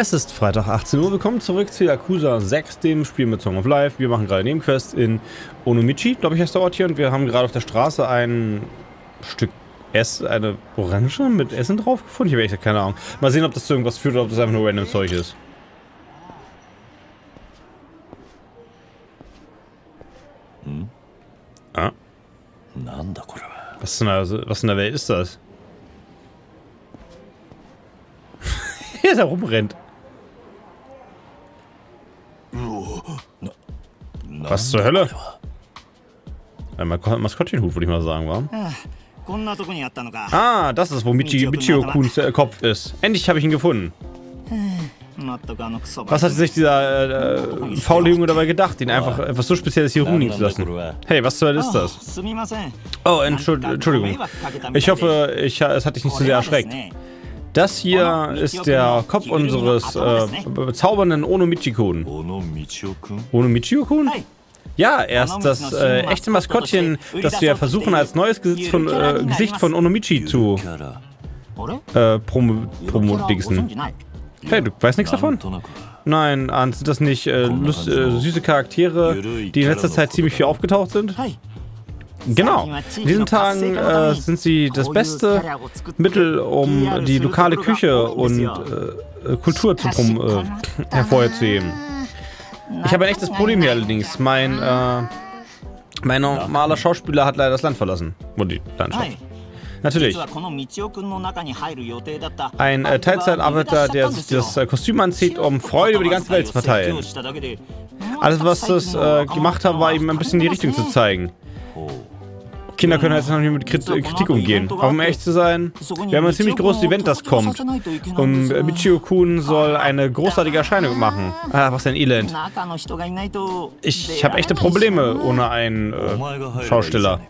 Es ist Freitag 18 Uhr, willkommen zurück zu Yakuza 6, dem Spiel mit Song of Life. Wir machen gerade Nebenquest in Onomichi, glaube ich heißt der Ort hier. Und wir haben gerade auf der Straße ein Stück eine Orange mit Essen drauf gefunden. Ich habe echt keine Ahnung. Mal sehen, ob das zu irgendwas führt oder ob das einfach nur random Zeug ist. Hm. Ah. Was in der Welt ist das? Der da rumrennt. Was zur Hölle? Ein Maskottchenhut, würde ich mal sagen, war. Ah, das ist, wo Michio-Kuns Kopf ist. Endlich habe ich ihn gefunden. Was hat sich dieser faule Junge dabei gedacht, ihn einfach etwas so Spezielles hier rumliegen zu lassen? Hey, was zur Hölle ist das? Oh, Entschuldigung. Ich hoffe, es hat dich nicht zu sehr erschreckt. Das hier ist der Kopf unseres bezaubernden Onomichi-kun. Onomichi-kun? Ja, er ist das echte Maskottchen, das wir versuchen als neues Gesicht von Onomichi zu promoten. Hey, du weißt nichts davon? Nein, Arndt, sind das nicht süße Charaktere, die in letzter Zeit ziemlich viel aufgetaucht sind? Genau. In diesen Tagen sind sie das beste Mittel, um die lokale Küche und Kultur zu hervorzuheben. Ich habe ein echtes Problem hier allerdings. Mein normaler Schauspieler hat leider das Land verlassen. Und die Landschaft. Natürlich. Ein Teilzeitarbeiter, der sich das Kostüm anzieht, um Freude über die ganze Welt zu verteilen. Alles, was das gemacht habe, war ihm ein bisschen die Richtung zu zeigen. Kinder können jetzt noch nicht mit Kritik umgehen. Aber um ehrlich zu sein, wir haben ein ziemlich großes Event, das kommt. Und Michio-kun soll eine großartige Erscheinung machen. Ah, was ein Elend. Ich habe echte Probleme ohne einen Schausteller.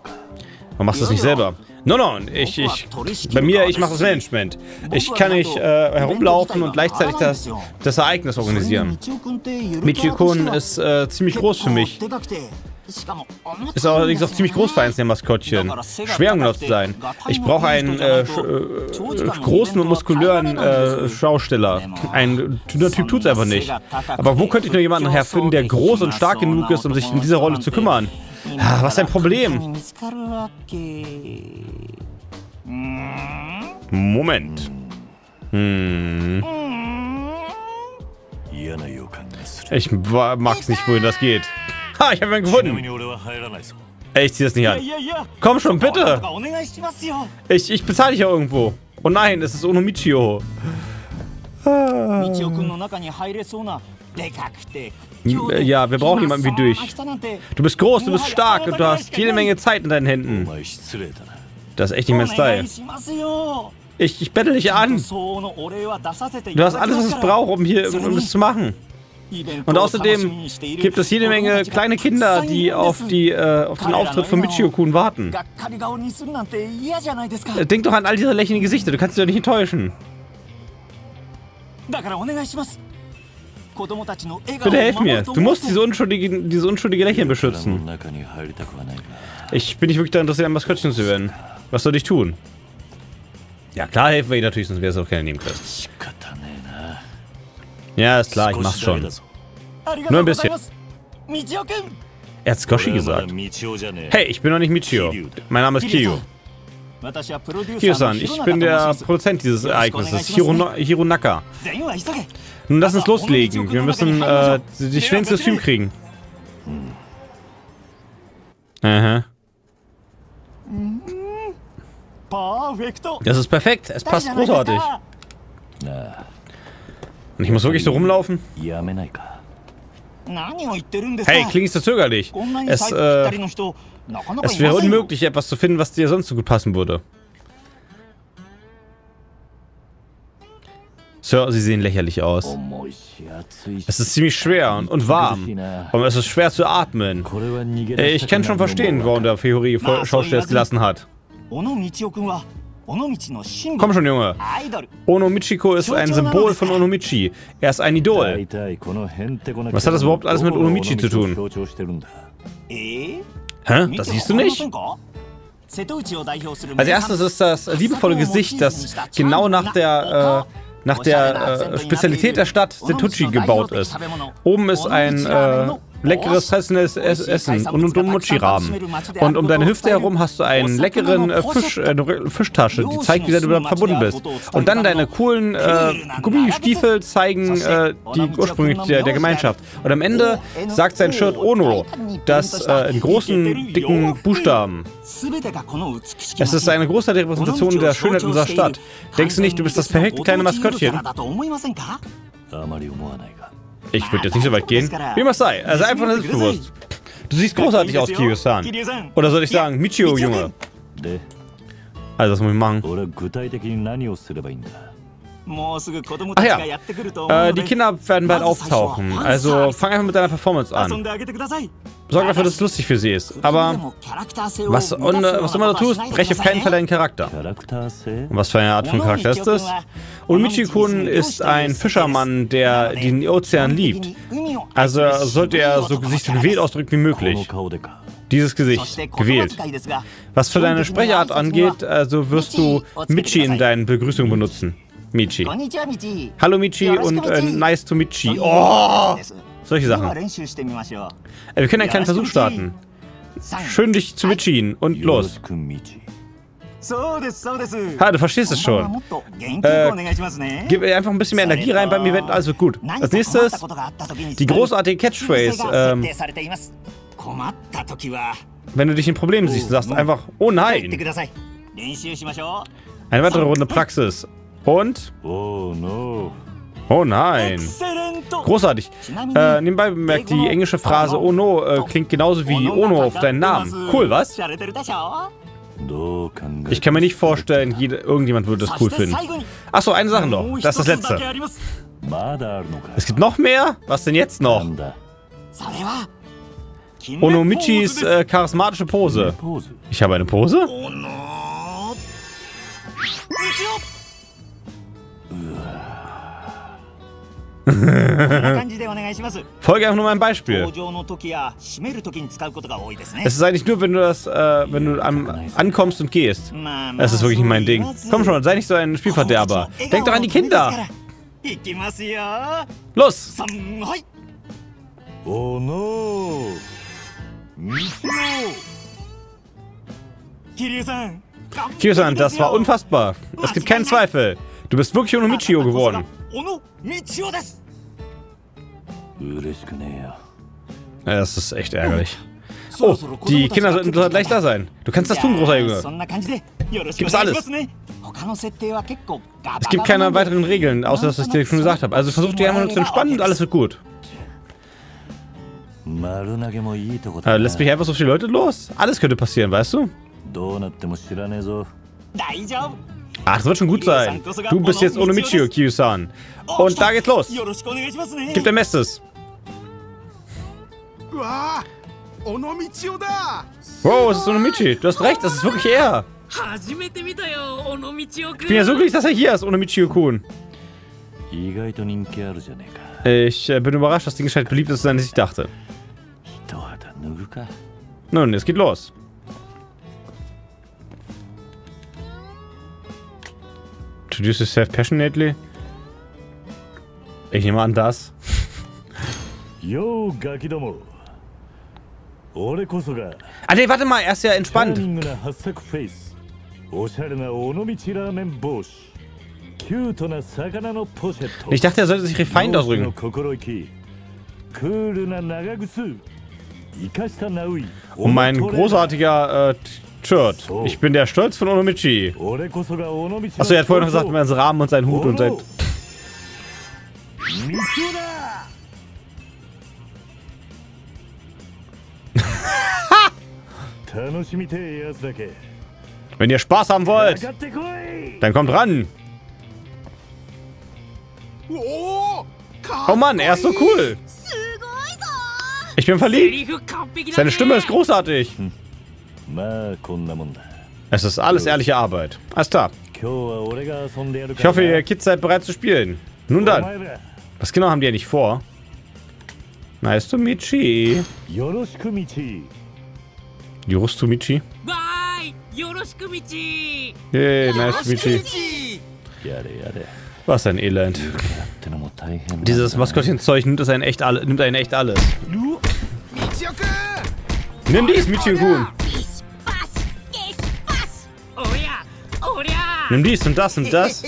Warum machst du das nicht selber? Nein, ich mache das Management. Ich kann nicht herumlaufen und gleichzeitig das Ereignis organisieren. Michio-kun ist ziemlich groß für mich. Ist allerdings auch ziemlich groß für eins der Maskottchen. Schwer, um genau zu sein. Ich brauche einen großen und muskulören Schausteller. Ein dünner Typ tut's einfach nicht. Aber wo könnte ich nur jemanden herfinden, der groß und stark genug ist, um sich in dieser Rolle zu kümmern? Ah, was ein Problem. Moment. Ich mag's nicht, wohin das geht. Ha, ich habe ihn gefunden. Ich zieh das nicht an. Komm schon, bitte. Ich bezahle dich ja irgendwo. Oh nein, es ist Onomichio. Ja, wir brauchen jemanden wie dich. Du bist groß, du bist stark und du hast jede Menge Zeit in deinen Händen. Das ist echt nicht mein Style. Ich bettel dich an. Du hast alles, was es braucht, um es zu machen. Und außerdem gibt es jede Menge kleine Kinder, die auf den Auftritt von Michio-kun warten. Denk doch an all diese lächelnden Gesichter, du kannst dich doch nicht enttäuschen. Bitte helf mir, du musst diese unschuldige Lächeln beschützen. Ich bin nicht wirklich daran interessiert, ein Maskottchen zu werden. Was soll ich tun? Ja klar, helfen wir ihr natürlich, sonst wäre es auch keine Nebenquest. Ja, ist klar, ich mach's schon. Nur ein bisschen. Er hat Skoshi gesagt. Hey, ich bin noch nicht Michio. Mein Name ist Kiyo. Kiyo-san, ich bin der Produzent dieses Ereignisses, Hironaka. Nun lass uns loslegen. Wir müssen dich schnell ins Kostüm kriegen. Aha. Das ist perfekt. Es passt großartig. Und ich muss wirklich so rumlaufen? Hey, klingst du zögerlich? Es wäre unmöglich, etwas zu finden, was dir sonst so gut passen würde. Sir, Sie sehen lächerlich aus. Es ist ziemlich schwer und warm. Aber es ist schwer zu atmen. Ich kann schon verstehen, warum der Fiori-Schausteller es gelassen hat. Komm schon, Junge. Onomichiko ist ein Symbol von Onomichi. Er ist ein Idol. Was hat das überhaupt alles mit Onomichi zu tun? Hä? Das siehst du nicht? Als erstes ist das liebevolle Gesicht, das genau nach der nach der Spezialität der Stadt Setouchi gebaut ist. Oben ist ein leckeres, fessendes Essen und um Mochi-Rahmen. Und um deine Hüfte herum hast du einen leckeren Fischtasche, die zeigt, wie du damit verbunden bist. Und dann deine coolen Gummistiefel zeigen die ursprünglich der Gemeinschaft. Und am Ende sagt sein Shirt Ono, das in großen, dicken Buchstaben. Es ist eine große Repräsentation der Schönheit unserer Stadt. Denkst du nicht, du bist das perfekte kleine Maskottchen? Ich würde jetzt nicht so weit gehen. Wie immer es sei, also einfach nur selbstbewusst. Du siehst großartig aus, Kiryu-san. Oder soll ich sagen, Michio, Junge? Also, was muss ich machen? Ach ja, die Kinder werden bald auftauchen. Also, fang einfach mit deiner Performance an. Sorg dafür, dass es lustig für sie ist. Aber was du immer du tust, breche auf keinen Fall deinen Charakter. Und was für eine Art von Charakter ist das? Onomichi-kun ist ein Fischermann, der den Ozean liebt. Also sollte er so sich so gewählt ausdrücken wie möglich. Dieses Gesicht, gewählt. Was für deine Sprechart angeht, also wirst du Michi in deinen Begrüßungen benutzen. Michi. Hallo Michi und nice to Michi. Oh! Solche Sachen. Wir können einen kleinen Versuch starten. Schön, dich zu Michien. Und los. Ha, du verstehst es schon. Gib einfach ein bisschen mehr Energie rein beim Event, alles wird gut. Als nächstes die großartige Catchphrase. Wenn du dich in Problemen siehst, sagst einfach, oh nein. Eine weitere Runde Praxis. Und? Oh no. Oh nein. Großartig. Nebenbei bemerkt, die englische Phrase Oh no klingt genauso wie Ono auf deinen Namen. Cool, was? Ich kann mir nicht vorstellen, irgendjemand würde das cool finden. Achso, eine Sache noch. Das ist das Letzte. Es gibt noch mehr? Was denn jetzt noch? Onomichis charismatische Pose. Ich habe eine Pose? Folge einfach nur meinem Beispiel. Es ist eigentlich nur, wenn du ankommst und gehst. Das ist wirklich nicht mein Ding. Komm schon, sei nicht so ein Spielverderber. Denk doch an die Kinder. Los! Oh no! Kiryu-san, das war unfassbar. Es gibt keinen Zweifel. Du bist wirklich Onomichio geworden. Das ist echt ärgerlich. Oh, die Kinder sollten gleich da sein. Du kannst das tun, großer Junge. Gibt's alles. Es gibt keine weiteren Regeln, außer dass ich dir schon gesagt habe. Also versuch dich einfach nur zu entspannen und alles wird gut. Lässt mich einfach so viele Leute los? Alles könnte passieren, weißt du? Ach, das wird schon gut sein. Du bist jetzt Onomichio, Kiryu-san. Und da geht's los. Gib dein Bestes. Wow, es ist Onomichi. Du hast recht, das ist wirklich er. Ich bin ja so glücklich, dass er hier ist, Onomichio-kun. Ich bin überrascht, dass die Gestalt beliebt ist, als ich dachte. Nun, es geht los. Introduce yourself passionately. Ich nehme an, das. Ah ne, warte mal, er ist ja entspannt. Ich dachte, er sollte sich refined ausdrücken. Und mein großartiger Shirt. Ich bin der Stolz von Onomichi. Achso, er hat vorhin noch gesagt, mit seinem Rahmen und seinen Hut und sein... Wenn ihr Spaß haben wollt, dann kommt ran. Oh Mann, er ist so cool. Ich bin verliebt. Seine Stimme ist großartig. Es ist alles ehrliche Arbeit. Alles klar. Ich hoffe, ihr Kids seid bereit zu spielen. Nun dann. Was genau haben die ja nicht vor? Nice to meet you. Yoroshiku-michi? Bye! Yoroshiku-michi! Hey, nice to meet you. Was ein Elend. Dieses Maskottchenzeug nimmt einen echt alles. Nimm dies, Michio-kun. Nimm dies und das und das.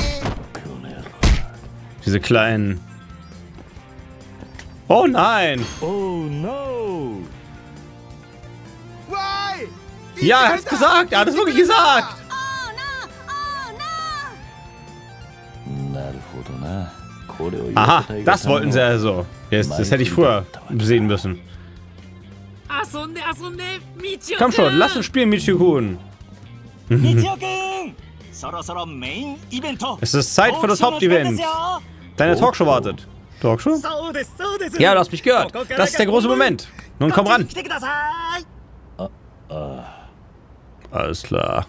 Diese kleinen. Oh nein! Oh no! Ja, er hat's gesagt! Er hat es wirklich gesagt! Aha, das wollten sie also. Das hätte ich früher sehen müssen. Komm schon, lass uns spielen, Michio-kun. Es ist Zeit für das Hauptevent. Deine Talkshow wartet. Talkshow? Ja, du hast mich gehört. Das ist der große Moment. Nun komm ran. Alles klar.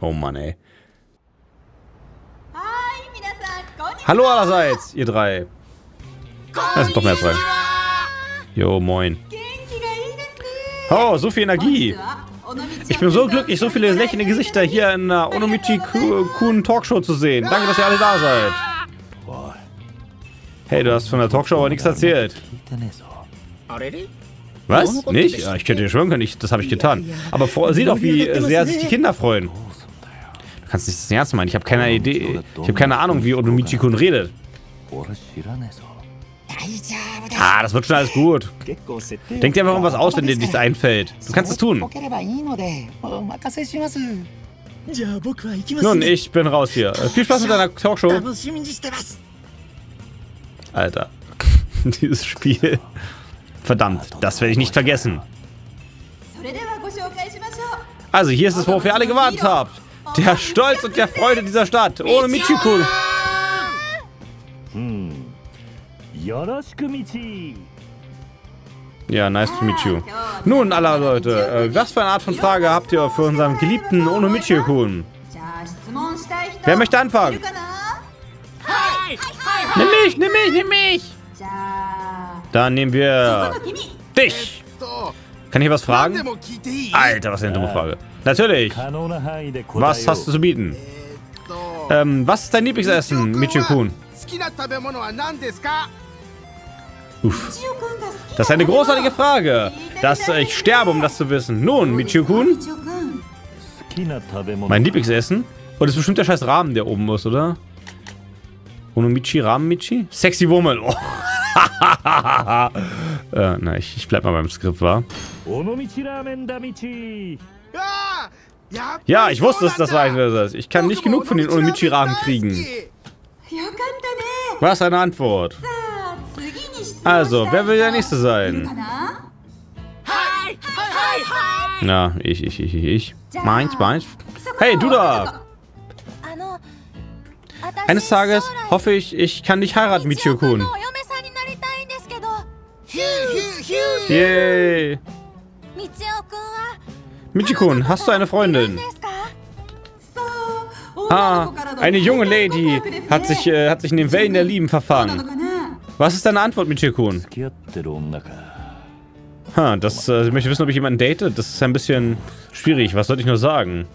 Oh Mann, ey. Hallo allerseits, ihr drei. Das sind doch mehr zwei. Jo, moin. Oh, so viel Energie. Ich bin so glücklich, so viele lächelnde Gesichter hier in der Onomichi-kun Talkshow zu sehen. Danke, dass ihr alle da seid. Hey, du hast von der Talkshow aber nichts erzählt. Was? Nicht? Ja, ich könnte dir schwören können, das habe ich getan. Aber sieh doch, wie sehr sich die Kinder freuen. Du kannst nicht das Ernst meinen. Ich habe keine Idee. Ich habe keine Ahnung, wie Onomichi-kun redet. Ah, das wird schon alles gut. Denk dir einfach um was aus, wenn dir nichts einfällt. Du kannst es tun. Nun, ich bin raus hier. Viel Spaß mit deiner Talkshow. Alter. Dieses Spiel. Verdammt, das werde ich nicht vergessen. Also, hier ist es, worauf ihr alle gewartet habt. Der Stolz und der Freude dieser Stadt. Ohne Michio-kun. Ja, nice to meet you. Nun, alle Leute, was für eine Art von Frage habt ihr für unseren geliebten Ono Michio-kun? Wer möchte anfangen? Nimm mich! Dann nehmen wir dich. Kann ich was fragen? Alter, was eine dumme Frage. Natürlich. Was hast du zu bieten? Was ist dein Lieblingsessen, Michio-kun? Uff. Das ist eine großartige Frage. Ich sterbe, um das zu wissen. Nun, Michio-kun? Mein Lieblingsessen? Oh, das ist bestimmt der scheiß Rahmen, der oben muss, oder? Onomichi, Ramenmichi? Sexy Woman. Oh. Na, ich bleib mal beim Skript, wa? Ja, ich wusste es, das war das. Ich kann nicht genug von den Onomichi-Ramen kriegen. Was eine Antwort. Also, wer will der Nächste sein? Na, ich. Meins. Hey, du da! Eines Tages hoffe ich, ich kann dich heiraten, Michio-kun. Yay! Michio-kun, hast du eine Freundin? Ah, eine junge Lady hat sich in den Wellen der Lieben verfangen. Was ist deine Antwort, Michio-kun? Ich möchte wissen, ob ich jemanden date. Das ist ein bisschen schwierig. Was sollte ich nur sagen?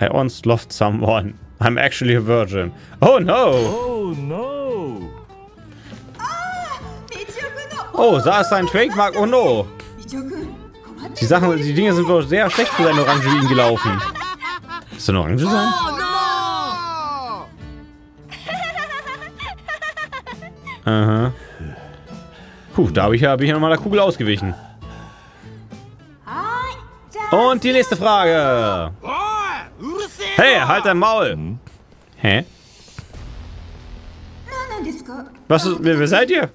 I once loved someone. I'm actually a virgin. Oh no! Oh, da ist ein Trademark. Oh no! Die Dinge sind wohl sehr schlecht für seinen Orangerin gelaufen. Ist er eine Orange sein? Aha. Puh, da bin ich ja nochmal der Kugel ausgewichen. Und die nächste Frage. Hey, halt dein Maul! Hä? Wer seid ihr?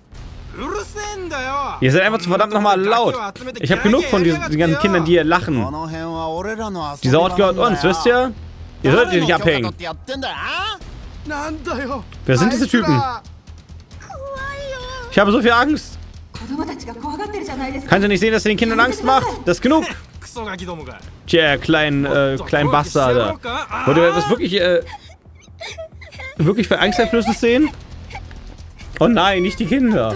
Ihr seid einfach zu verdammt nochmal laut. Ich habe genug von diesen ganzen Kindern, die hier lachen. Dieser Ort gehört uns, wisst ihr? Ihr solltet hier nicht abhängen. Wer sind diese Typen? Ich habe so viel Angst. Kannst du nicht sehen, dass ihr den Kindern Angst macht? Das ist genug. Tja, klein Bastard. Wollt ihr das wirklich für Angsteinflöße sehen? Oh nein, nicht die Kinder.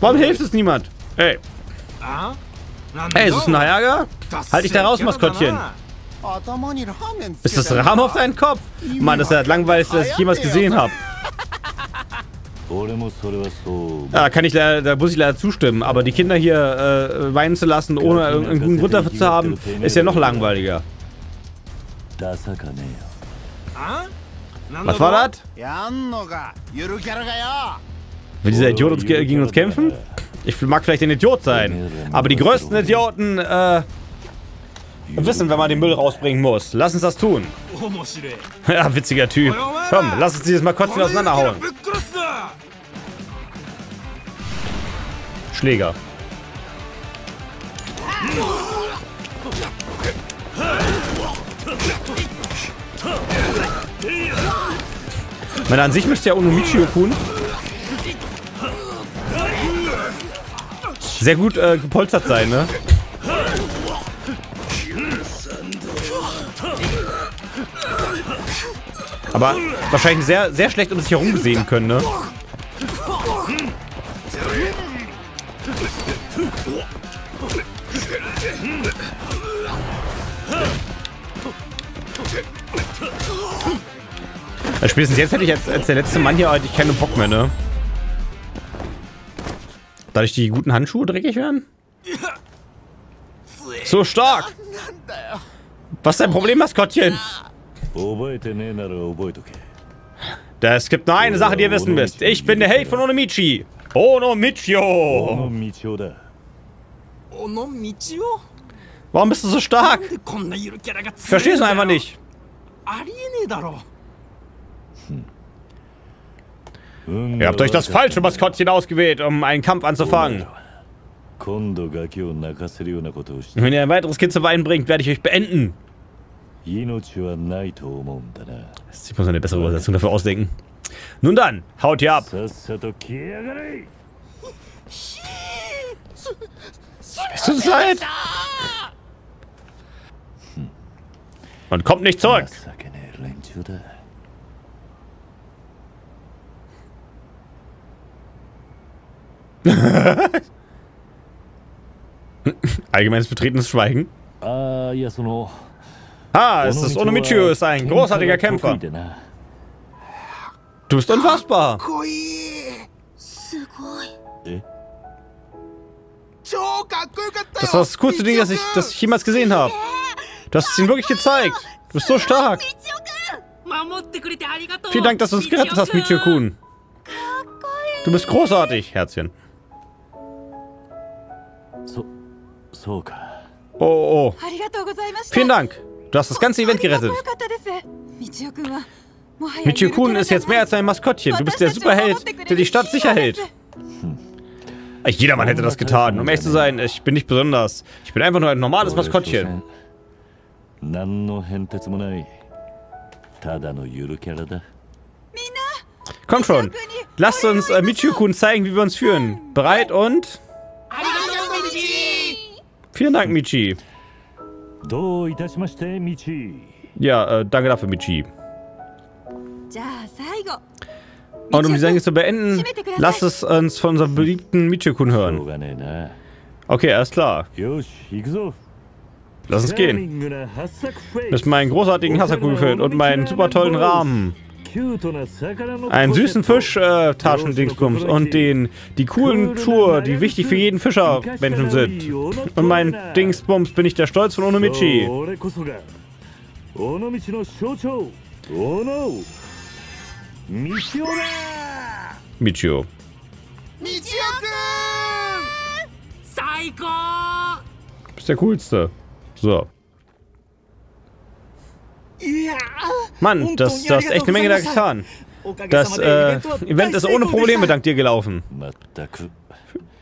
Warum hilft es niemand? Ey. Ey, ist es ein Ärger? Halt dich da raus, Maskottchen. Ist das Rahmen auf deinen Kopf? Mann, das ist ja das Langweiligste, das ich jemals gesehen habe. Ja, da muss ich leider zustimmen, aber die Kinder hier weinen zu lassen, ohne irgendeinen guten Grund dafür zu haben, ist ja noch langweiliger. Was war das? Will dieser Idiot gegen uns kämpfen? Ich mag vielleicht ein Idiot sein, aber die größten Idioten wissen, wenn man den Müll rausbringen muss. Lass uns das tun. Ja, witziger Typ. Komm, lass uns dieses Mal kotzen auseinanderhauen. Schläger. Man an sich müsste ja Ono Michio-kun sehr gut gepolstert sein, ne? Aber wahrscheinlich sehr, sehr schlecht um sich herum sehen können, ne? Spätestens jetzt hätte ich als der letzte Mann hier eigentlich keinen Bock mehr, ne? Dadurch die guten Handschuhe dreckig werden? So stark! Was ist dein Problem, Maskottchen? Es gibt nur eine Sache, die ihr wissen müsst. Ich bin der Held von Ono Michio. Ono Michio! Ono Michio? Warum bist du so stark? Ich verstehe es einfach nicht. Ihr habt euch das falsche Maskottchen ausgewählt, um einen Kampf anzufangen. Wenn ihr ein weiteres Kind zu Weinen bringt, werde ich euch beenden. Ich muss eine bessere Übersetzung dafür ausdenken. Nun dann, haut ihr ab. Es tut uns leid. Und kommt nicht zurück. Allgemeines betretenes Schweigen. Es ist Ono Michio, ist ein großartiger Kämpfer. Du bist unfassbar. Das war das coolste Ding, das ich jemals gesehen habe. Du hast es ihm wirklich gezeigt. Du bist so stark. Vielen Dank, dass du uns gerettet hast, Michio-kun. Du bist großartig, Herzchen. Oh. Vielen Dank. Du hast das ganze Event gerettet. Michio-kun ist jetzt mehr als ein Maskottchen. Du bist der Superheld, der die Stadt sicher hält. Jedermann hätte das getan. Um ehrlich zu sein, ich bin nicht besonders. Ich bin einfach nur ein normales Maskottchen. Komm schon. Lasst uns Michio-kun zeigen, wie wir uns führen. Bereit und... Vielen Dank, Michi. Ja, danke dafür, Michi. Und um die Sache zu beenden, lasst es uns von unserem beliebten Michio-kun hören. Okay, alles klar. Lass uns gehen. Das ist meinen großartigen Hasaku gefüllt und meinen super tollen Rahmen. Einen süßen Fisch, Taschendingsbums und die coolen Schuhe, die wichtig für jeden Fischermenschen sind. Und mein Dingsbums bin ich der Stolz von Ono Michio. Michio. Du bist der Coolste. So. Mann, das ist echt eine Menge da getan. Das Event ist ohne Probleme dank dir gelaufen.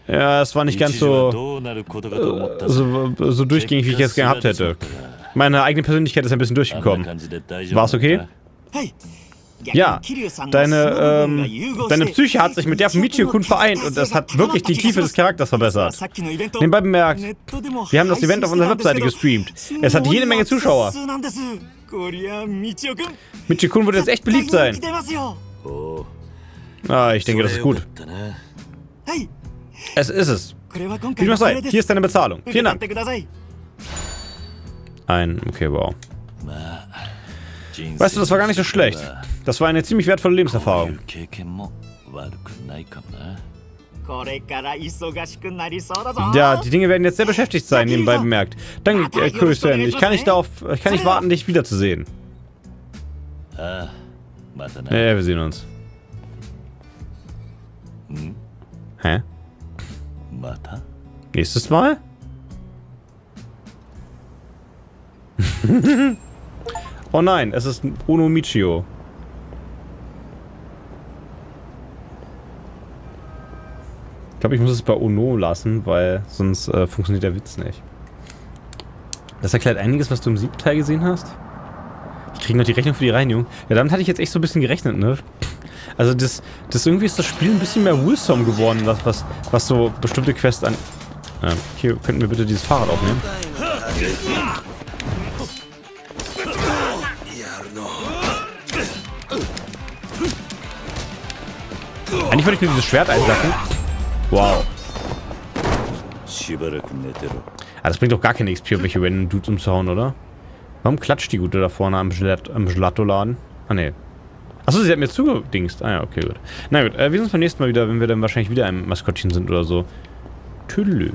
Ja, es war nicht ganz so durchgängig, wie ich es gehabt hätte. Meine eigene Persönlichkeit ist ein bisschen durchgekommen. War's okay? Ja, deine Psyche hat sich mit der von Michio-kun vereint und das hat wirklich die Tiefe des Charakters verbessert. Nebenbei bemerkt, wir haben das Event auf unserer Webseite gestreamt. Es hat jede Menge Zuschauer. Michio-kun wird jetzt echt beliebt sein. Ich denke, das ist gut. Es ist es. Wie dem auch sei, hier ist deine Bezahlung. Vielen Dank. Okay, wow. Weißt du, das war gar nicht so schlecht. Das war eine ziemlich wertvolle Lebenserfahrung. Ja, die Dinge werden jetzt sehr beschäftigt sein, nebenbei bemerkt. Danke, Christian. Ich kann nicht warten, dich wiederzusehen. Ja, wir sehen uns. Hä? Nächstes Mal? Oh nein, es ist Ono Michio. Ich glaube, ich muss es bei Ono lassen, weil sonst funktioniert der Witz nicht. Das erklärt einiges, was du im 7. Teil gesehen hast. Ich kriege noch die Rechnung für die Reinigung. Ja, damit hatte ich jetzt echt so ein bisschen gerechnet, ne? Also irgendwie ist das Spiel ein bisschen mehr wholesome geworden, was so bestimmte Quests an... Hier, könnten wir bitte dieses Fahrrad aufnehmen? Eigentlich wollte ich nur dieses Schwert einsacken. Wow. Ah, das bringt doch gar keine XP, um welche random Dudes umzuhauen, oder? Warum klatscht die Gute da vorne am Gelatoladen? Ah, ne. Achso, sie hat mir zugedingst. Ah ja, okay, gut. Na gut, wir sehen uns beim nächsten Mal wieder, wenn wir dann wahrscheinlich wieder ein Maskottchen sind oder so. Tüdelü.